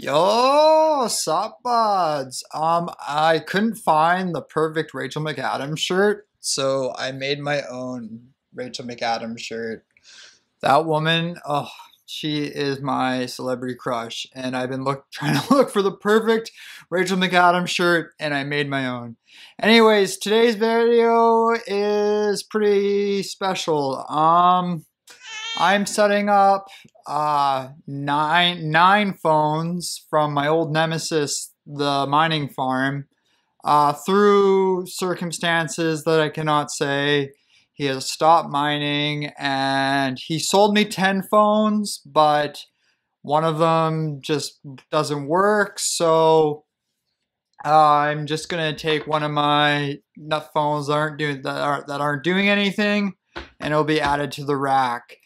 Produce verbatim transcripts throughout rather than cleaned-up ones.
Yo, sup buds? Um, I couldn't find the perfect Rachel McAdams shirt, so I made my own Rachel McAdams shirt. That woman, oh, she is my celebrity crush, and I've been look, trying to look for the perfect Rachel McAdams shirt, and I made my own. Anyways, today's video is pretty special. Um, I'm setting up uh, nine, nine phones from my old nemesis, the mining farm, uh, through circumstances that I cannot say. He has stopped mining, and he sold me ten phones, but one of them just doesn't work, so uh, I'm just gonna take one of my nut phones that aren't doing that aren't, that aren't doing anything, and it'll be added to the rack.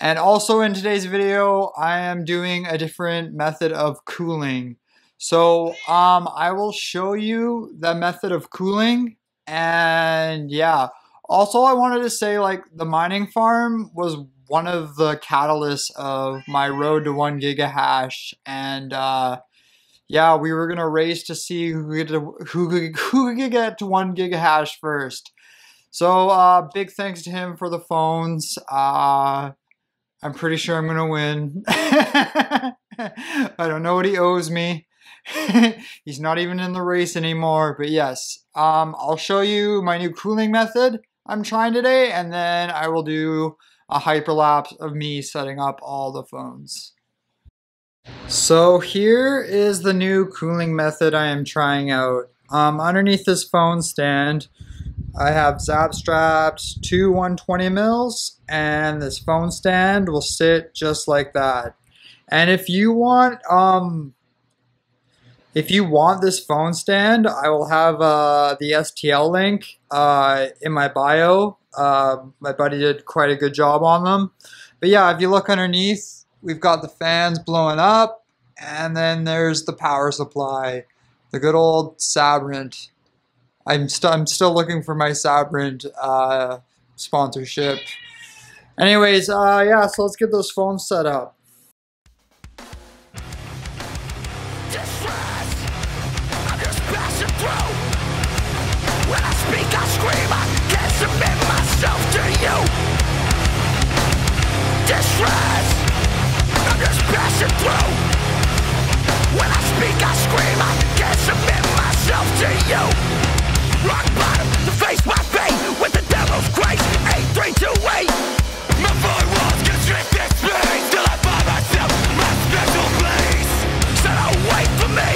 And also in today's video, I am doing a different method of cooling. So um, I will show you the method of cooling. And yeah, also I wanted to say, like, the mining farm was one of the catalysts of my road to one gigahash. And uh, yeah, we were gonna race to see who could, who could, who could get to one gigahash first. So uh, big thanks to him for the phones. Uh, I'm pretty sure I'm gonna win. I don't know what he owes me. He's not even in the race anymore, but yes. Um, I'll show you my new cooling method I'm trying today, and then I will do a hyperlapse of me setting up all the phones. So here is the new cooling method I am trying out. Um, underneath this phone stand, I have zap straps, two one twenty mils, and this phone stand will sit just like that. And if you want, um, if you want this phone stand, I will have uh, the S T L link uh, in my bio. Uh, my buddy did quite a good job on them. But yeah, if you look underneath, we've got the fans blowing up, and then there's the power supply, the good old Sabrent. I'm, st I'm still looking for my Sabrent uh, sponsorship. Anyways, uh, yeah, so let's get those phones set up. Distress, I'm just passing through. When I speak, I scream, I can't submit myself to you. Distress, I'm just passing through. When I speak, I scream, I can't submit myself to you. Rock bottom, to face my fate with the devil's grace. eight three two eight. My void walls constrict this space till I find myself my special place. So don't wait for me,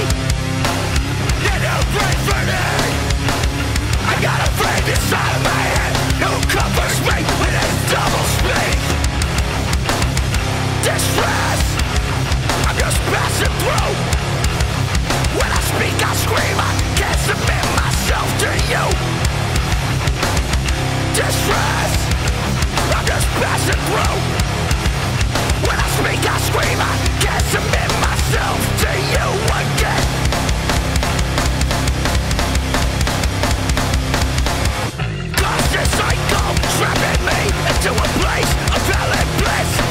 you don't pray for me. I got a friend inside of my head who covers me with his double speak. Distress, I'm just passing through. When I speak, I scream, I can't submit myself to you. Distress, I'm just passing through. When I speak, I scream, I can't submit myself to you again. Constant cycle trapping me into a place of hell and bliss.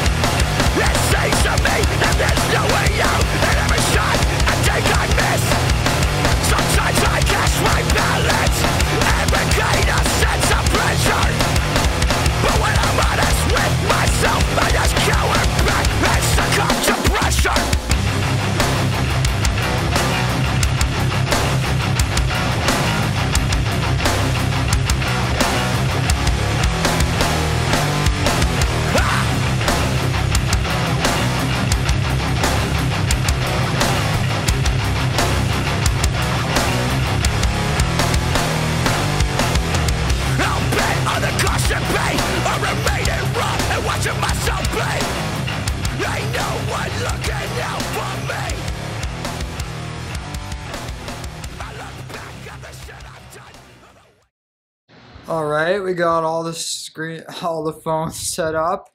It seems to me that there's no way out, and every shot I take I miss. Sometimes I catch my balance and regain a sense of pressure. But when I'm honest with myself, I just cower back and succumb to pressure. All right, we got all the screen, all the phones set up.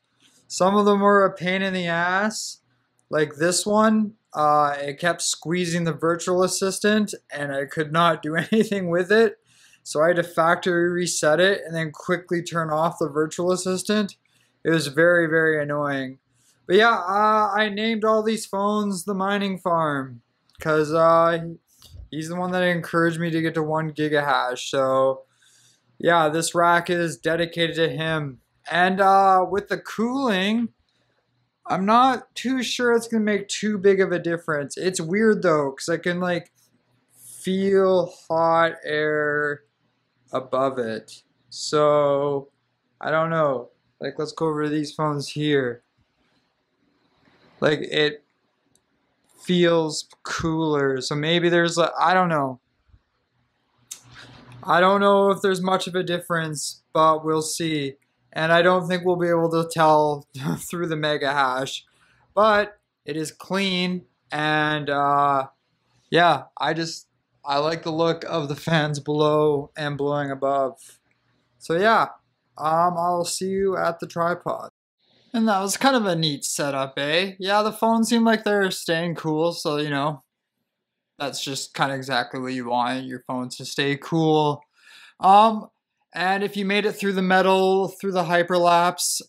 Some of them were a pain in the ass, like this one. Uh, it kept squeezing the virtual assistant, and I could not do anything with it. So I had to factory reset it and then quickly turn off the virtual assistant. It was very, very annoying. But yeah, uh, I named all these phones the mining farm, because uh, he's the one that encouraged me to get to one gigahash. So yeah, this rack is dedicated to him. And uh, with the cooling, I'm not too sure it's going to make too big of a difference. It's weird though, because I can like feel hot air above it. So I don't know. Like, let's go over to these phones here. Like, it feels cooler. So maybe there's like, I don't know. I don't know if there's much of a difference, but we'll see. And I don't think we'll be able to tell through the mega hash, but it is clean. And uh, yeah, I just, I like the look of the fans below and blowing above. So yeah, um, I'll see you at the tripod. And that was kind of a neat setup, eh? Yeah, the phones seem like they're staying cool, so, you know, that's just kind of exactly what you want, your phones to stay cool. Um, and if you made it through the metal, through the hyperlapse,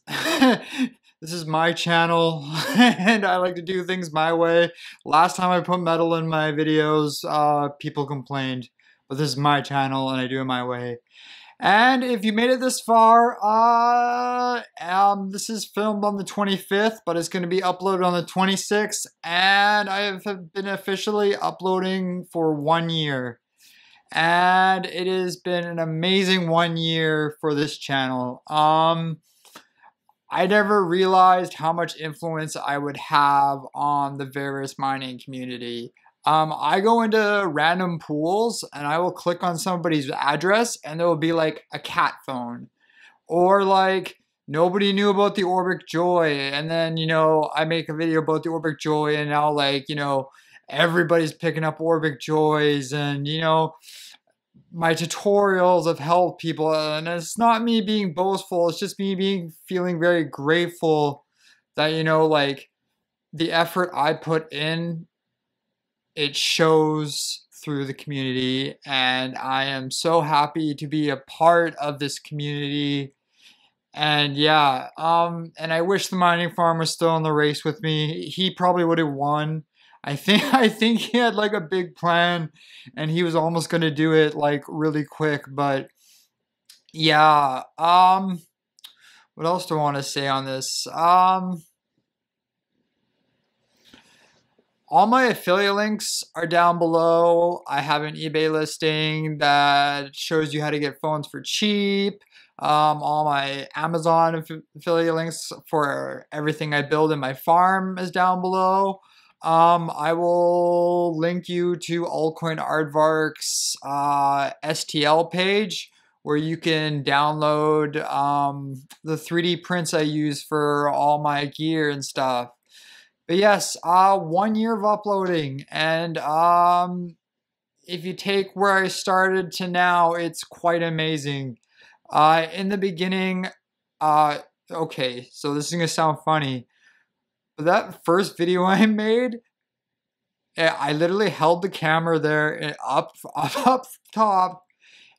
this is my channel, and I like to do things my way. Last time I put metal in my videos, uh, people complained, but this is my channel, and I do it my way. And if you made it this far, uh, um, this is filmed on the twenty-fifth, but it's going to be uploaded on the twenty-sixth. And I have been officially uploading for one year. And it has been an amazing one year for this channel. Um, I never realized how much influence I would have on the Verus mining community. Um, I go into random pools and I will click on somebody's address and there will be like a cat phone, or like nobody knew about the Orbic Joy. And then, you know, I make a video about the Orbic Joy and now like, you know, everybody's picking up Orbic Joys, and, you know, my tutorials have helped people. And it's not me being boastful. It's just me being feeling very grateful that, you know, like the effort I put in, it shows through the community, and I am so happy to be a part of this community. And yeah, um, and I wish the mining farm was still in the race with me. He probably would have won. I think I think he had like a big plan, and he was almost gonna do it like really quick. But yeah, um, what else do I want to say on this? Um. All my affiliate links are down below. I have an eBay listing that shows you how to get phones for cheap. Um, all my Amazon aff affiliate links for everything I build in my farm is down below. Um, I will link you to Altcoin Aardvark's uh, S T L page, where you can download um, the three D prints I use for all my gear and stuff. But yes, uh, one year of uploading, and um, if you take where I started to now, it's quite amazing. Uh, in the beginning, uh, okay, so this is going to sound funny, but that first video I made, I literally held the camera there up, up, up top,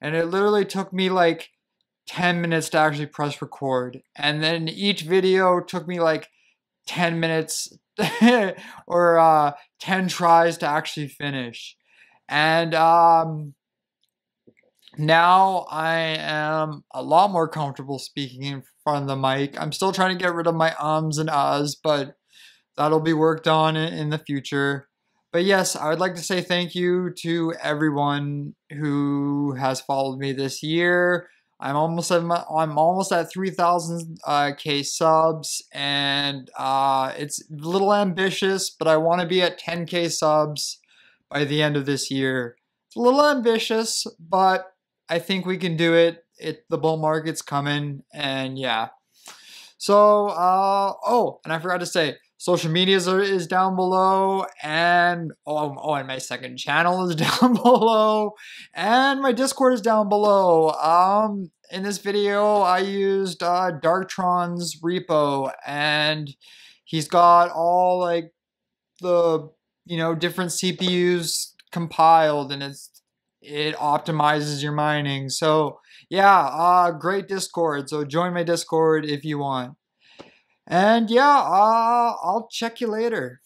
and it literally took me like ten minutes to actually press record. And then each video took me like ten minutes or uh, ten tries to actually finish. And um, now I am a lot more comfortable speaking in front of the mic. I'm still trying to get rid of my ums and ahs, but that'll be worked on in, in the future. But yes, I would like to say thank you to everyone who has followed me this year. I'm almost at my, I'm almost at three thousand uh, K subs, and uh, it's a little ambitious, but I want to be at ten K subs by the end of this year. It's a little ambitious, but I think we can do it. It the bull market's coming, and yeah. So, uh, oh, and I forgot to say, social media is down below, and oh, oh, and my second channel is down below, and my Discord is down below. Um, in this video, I used uh, Darktron's repo, and he's got all like the you know different C P Us compiled, and it's it optimizes your mining. So yeah, uh, great Discord. So join my Discord if you want. And yeah, uh, I'll check you later.